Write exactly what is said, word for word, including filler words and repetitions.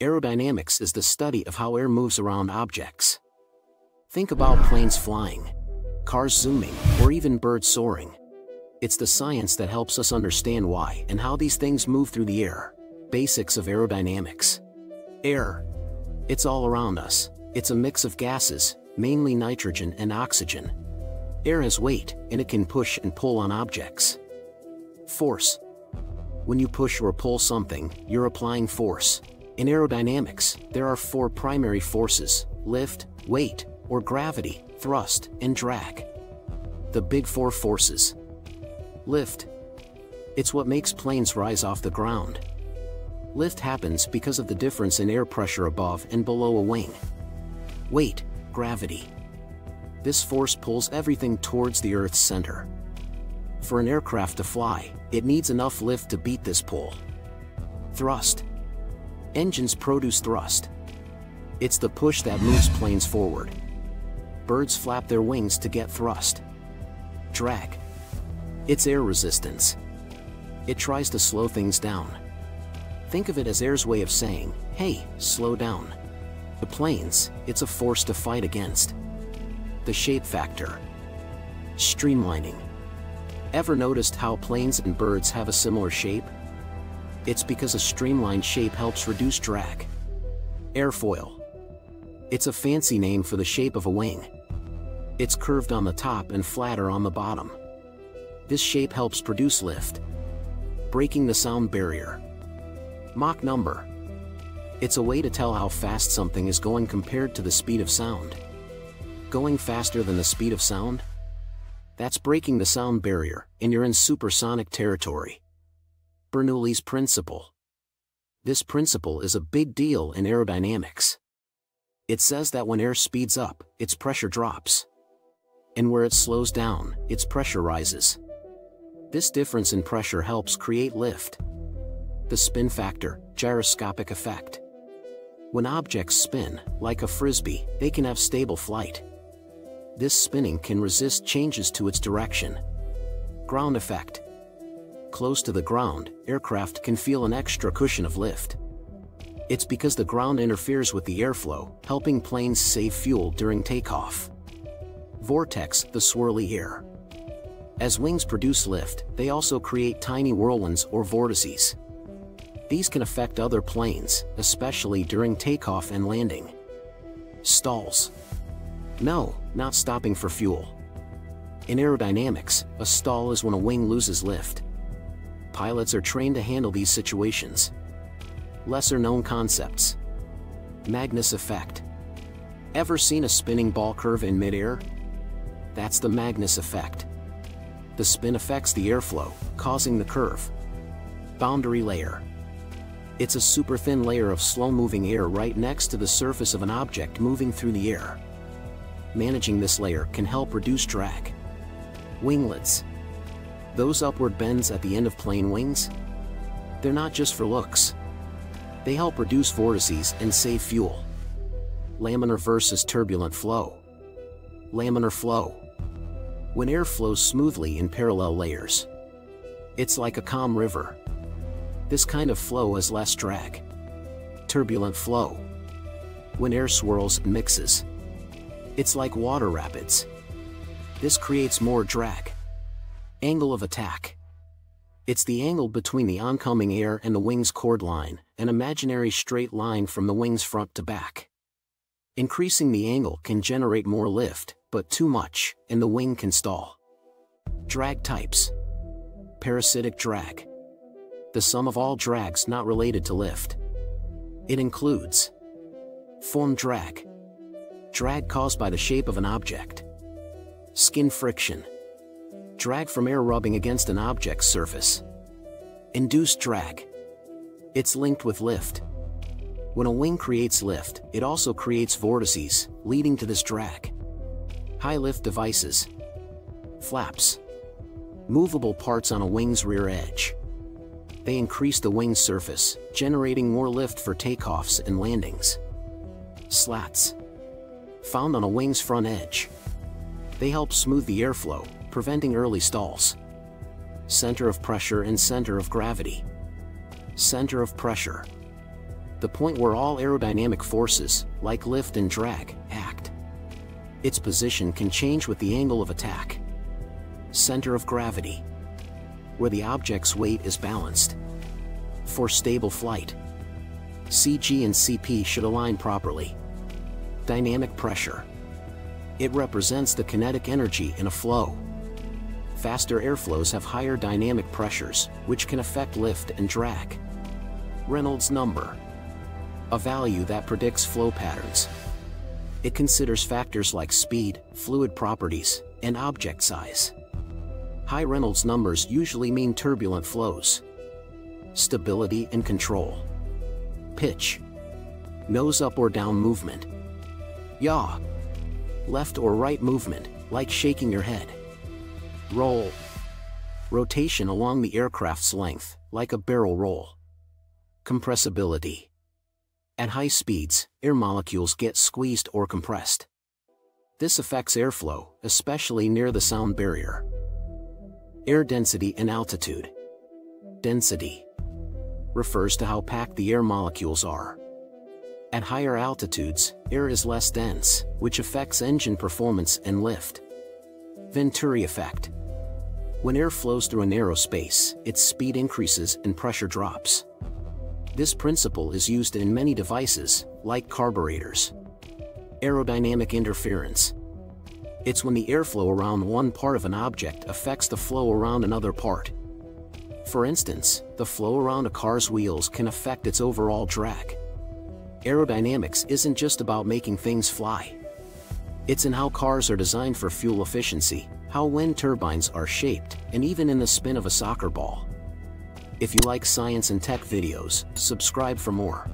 Aerodynamics is the study of how air moves around objects. Think about planes flying, cars zooming, or even birds soaring. It's the science that helps us understand why and how these things move through the air. Basics of aerodynamics. Air. It's all around us. It's a mix of gases, mainly nitrogen and oxygen. Air has weight, and it can push and pull on objects. Force. When you push or pull something, you're applying force. In aerodynamics, there are four primary forces: lift, weight, or gravity, thrust, and drag. The big four forces. Lift. It's what makes planes rise off the ground. Lift happens because of the difference in air pressure above and below a wing. Weight, gravity. This force pulls everything towards the Earth's center. For an aircraft to fly, it needs enough lift to beat this pull. Thrust. Engines produce thrust. It's the push that moves planes forward. Birds flap their wings to get thrust. Drag. It's air resistance. It tries to slow things down. Think of it as air's way of saying, hey, slow down. The planes, it's a force to fight against. The shape factor. Streamlining. Ever noticed how planes and birds have a similar shape? It's because a streamlined shape helps reduce drag. Airfoil. It's a fancy name for the shape of a wing. It's curved on the top and flatter on the bottom. This shape helps produce lift. Breaking the sound barrier. Mach number. It's a way to tell how fast something is going compared to the speed of sound. Going faster than the speed of sound? That's breaking the sound barrier, and you're in supersonic territory. Bernoulli's principle. This principle is a big deal in aerodynamics. It says that when air speeds up, its pressure drops. And where it slows down, its pressure rises. This difference in pressure helps create lift. The spin factor, gyroscopic effect. When objects spin, like a frisbee, they can have stable flight. This spinning can resist changes to its direction. Ground effect. Close to the ground, aircraft can feel an extra cushion of lift. It's because the ground interferes with the airflow, helping planes save fuel during takeoff. Vortex, the swirly air. As wings produce lift, they also create tiny whirlwinds or vortices. These can affect other planes, especially during takeoff and landing. Stalls. No, not stopping for fuel. In aerodynamics, a stall is when a wing loses lift. Pilots are trained to handle these situations. Lesser-known concepts. Magnus effect. Ever seen a spinning ball curve in midair? That's the Magnus effect. The spin affects the airflow, causing the curve. Boundary layer. It's a super thin layer of slow-moving air right next to the surface of an object moving through the air. Managing this layer can help reduce drag. Winglets. Those upward bends at the end of plane wings? They're not just for looks. They help reduce vortices and save fuel. Laminar versus turbulent flow. Laminar flow. When air flows smoothly in parallel layers. It's like a calm river. This kind of flow has less drag. Turbulent flow. When air swirls and mixes. It's like water rapids. This creates more drag. Angle of attack. It's the angle between the oncoming air and the wing's chord line, an imaginary straight line from the wing's front to back. Increasing the angle can generate more lift, but too much, and the wing can stall. Drag types. Parasitic drag. The sum of all drags not related to lift. It includes form drag. Drag caused by the shape of an object. Skin friction. Drag from air rubbing against an object's surface. Induced drag. It's linked with lift. When a wing creates lift, it also creates vortices, leading to this drag. High lift devices. Flaps. Movable parts on a wing's rear edge. They increase the wing's surface, generating more lift for takeoffs and landings. Slats. Found on a wing's front edge. They help smooth the airflow, preventing early stalls. Center of pressure and center of gravity. Center of pressure. the point where all aerodynamic forces, like lift and drag, act. Its position can change with the angle of attack. Center of gravity, where the object's weight is balanced. For stable flight, C G and C P should align properly. Dynamic pressure. It represents the kinetic energy in a flow. Faster airflows have higher dynamic pressures, which can affect lift and drag. Reynolds number. A value that predicts flow patterns. It considers factors like speed, fluid properties, and object size. High Reynolds numbers usually mean turbulent flows. Stability and control. Pitch. Nose up or down movement. Yaw. Left or right movement, like shaking your head. Roll. Rotation along the aircraft's length, like a barrel roll. Compressibility. At high speeds, air molecules get squeezed or compressed. This affects airflow, especially near the sound barrier. Air density and altitude. Density refers to how packed the air molecules are. At higher altitudes, air is less dense, which affects engine performance and lift. Venturi effect. When air flows through a narrow space, its speed increases and pressure drops. This principle is used in many devices, like carburetors. Aerodynamic interference. It's when the airflow around one part of an object affects the flow around another part. For instance, the flow around a car's wheels can affect its overall drag. Aerodynamics isn't just about making things fly. It's in how cars are designed for fuel efficiency, how wind turbines are shaped, and even in the spin of a soccer ball. If you like science and tech videos, subscribe for more.